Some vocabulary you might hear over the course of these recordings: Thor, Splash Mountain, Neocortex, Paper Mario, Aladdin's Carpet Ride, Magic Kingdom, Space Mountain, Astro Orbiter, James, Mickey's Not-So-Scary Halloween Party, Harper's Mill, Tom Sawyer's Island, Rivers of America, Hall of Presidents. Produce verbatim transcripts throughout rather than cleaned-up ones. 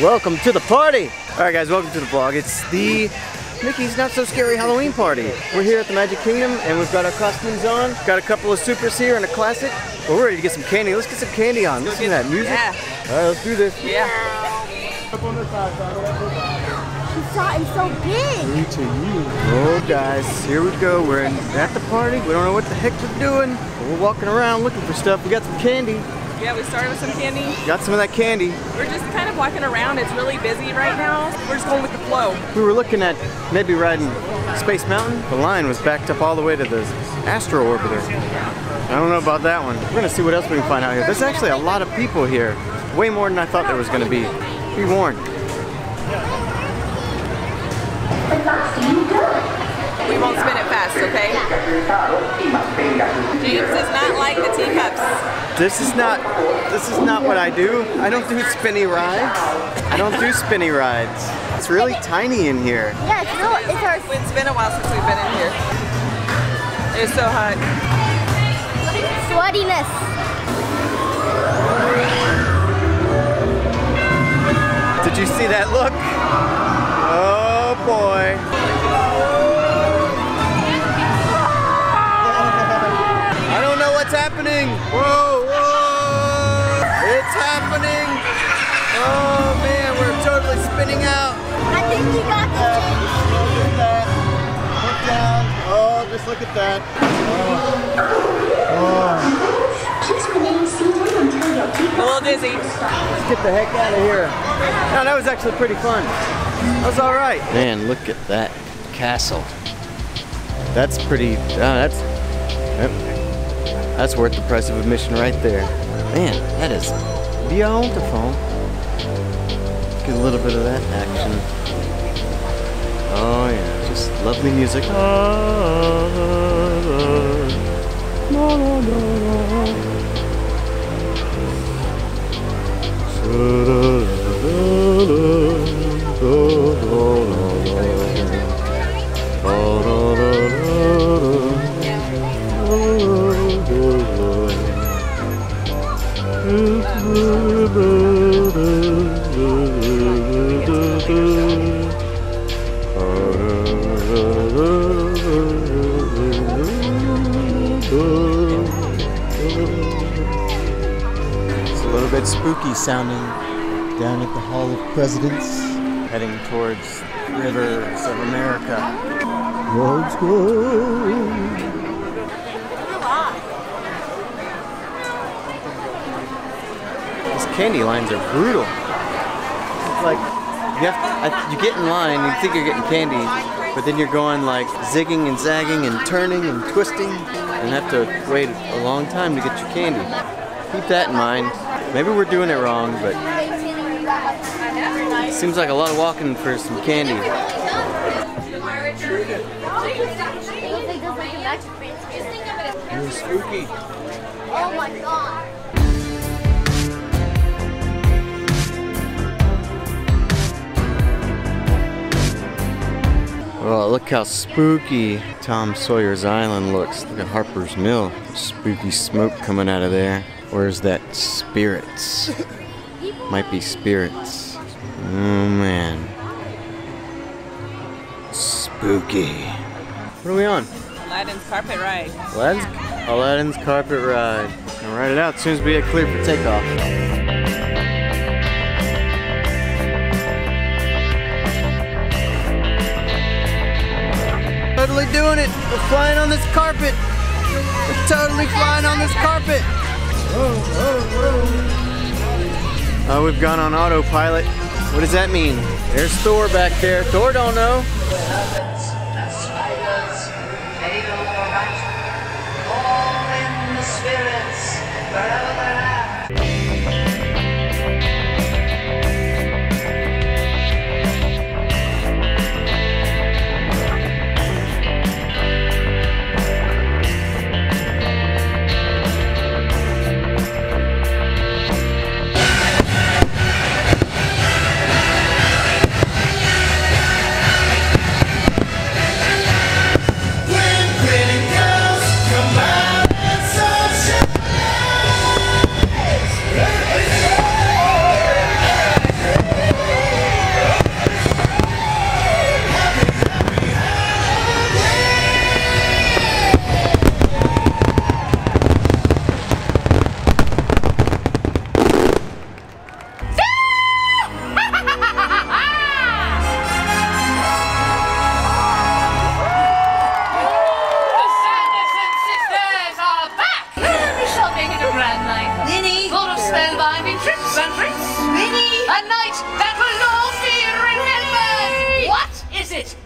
Welcome to the party! Alright guys, welcome to the vlog. It's the Mickey's Not-So-Scary Halloween Party. We're here at the Magic Kingdom and we've got our costumes on. Got a couple of supers here and a classic. Well, we're ready to get some candy. Let's get some candy on. Listen to that music. Yeah. Alright, let's do this. Yeah. Up on the side. It's so big. Me to you. Oh guys, here we go. We're in, at the party. We don't know what the heck we're doing. But we're walking around looking for stuff. We got some candy. Yeah, we started with some candy. Got some of that candy. We're just kind of walking around. It's really busy right now. We're just going with the flow. We were looking at maybe riding Space Mountain. The line was backed up all the way to the Astro Orbiter. I don't know about that one. We're going to see what else we can find out here. There's actually a lot of people here. Way more than I thought there was going to be. Be warned. We won't spin it fast, okay? James does not like the teacups. This is not, this is not what I do. I don't do spinny rides. I don't do spinny rides. It's really it, tiny in here. Yeah, it's still, it's our... It's been a while since we've been in here. It's so hot. Sweatiness. Did you see that look? Oh boy. It's happening! Whoa, whoa! It's happening! Oh man, we're totally spinning out! I think you got this! Oh, look at that! Look down! Oh, just look at that! Oh! Oh. Keep spinning, see down until your teeth. A little dizzy. Let's get the heck out of here! No, that was actually pretty fun. That was alright. Man, look at that castle. That's pretty. Uh, that's. Yep. That's worth the price of admission right there. Man, that is beautiful. Get a little bit of that action. Oh yeah, just lovely music. Spooky sounding down at the Hall of Presidents, heading towards Rivers of America. Let's go. These candy lines are brutal. It's like you have to, you get in line, you think you're getting candy, but then you're going like zigging and zagging and turning and twisting, and have to wait a long time to get your candy. Keep that in mind. Maybe we're doing it wrong, but it seems like a lot of walking for some candy. You're spooky. Oh my god. Well, look how spooky Tom Sawyer's Island looks. Look at Harper's Mill. Spooky smoke coming out of there. Or is that spirits? Might be spirits. Oh man. Spooky. What are we on? Aladdin's Carpet Ride. Aladdin's, Aladdin's Carpet Ride. Gonna ride it out as soon as we get clear for takeoff. Totally doing it! We're flying on this carpet! We're totally flying on this carpet! Whoa, whoa, whoa. Uh, we've gone on autopilot. What does that mean? There's Thor back there. Thor don't know.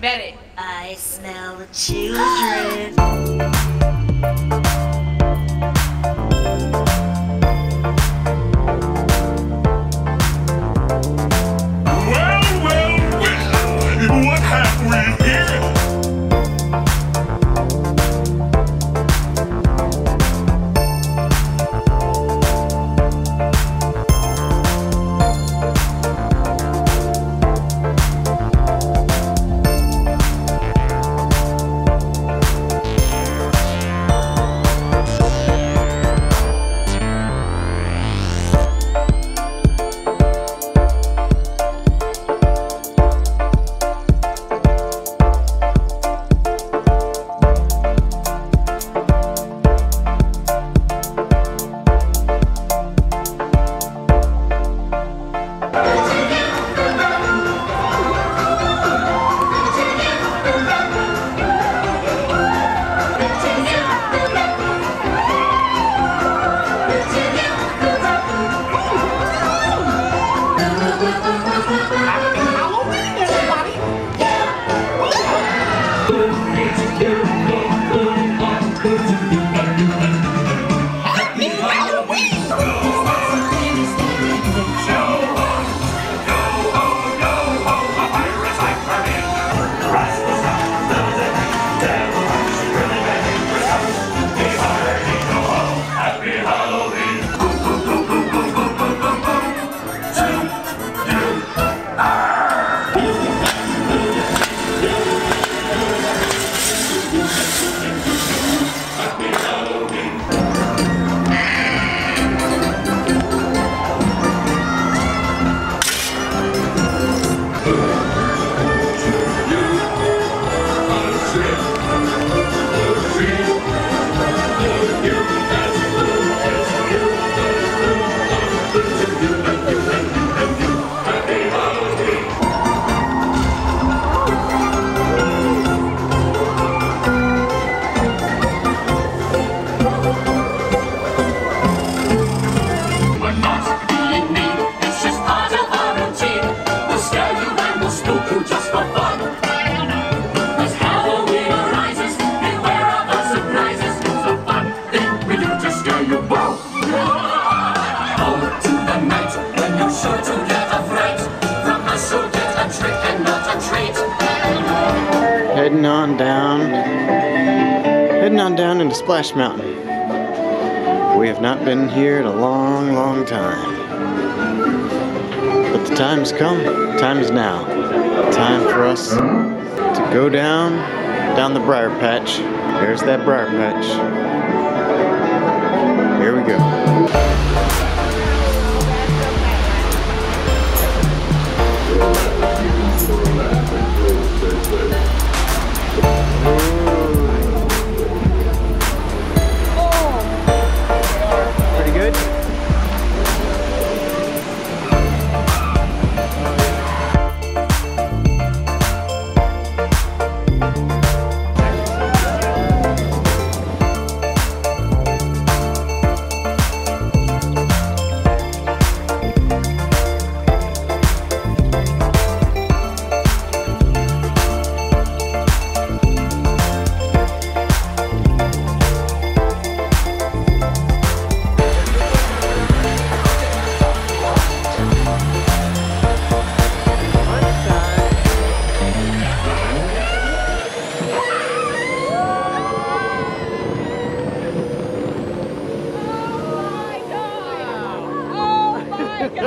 Bet it. I smell the children. Well, well, well, what have we here? Heading on down, heading on down into Splash Mountain. We have not been here in a long, long time. But the time has come, the time is now. Time for us to go down, down the briar patch. There's that briar patch. Here we go.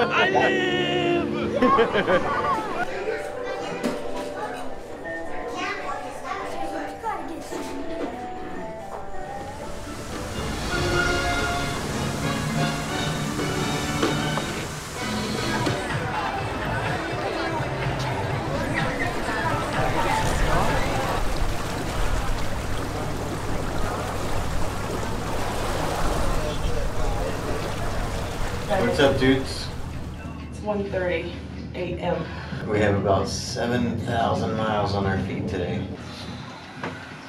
I live! What's up, dudes? one thirty A M We have about seven thousand miles on our feet today.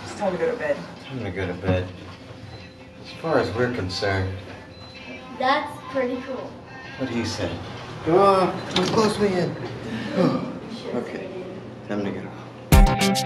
It's time to go to bed. Time to go to bed. As far as we're concerned. That's pretty cool. What he said. Go on, don't close me in. Okay, time to go.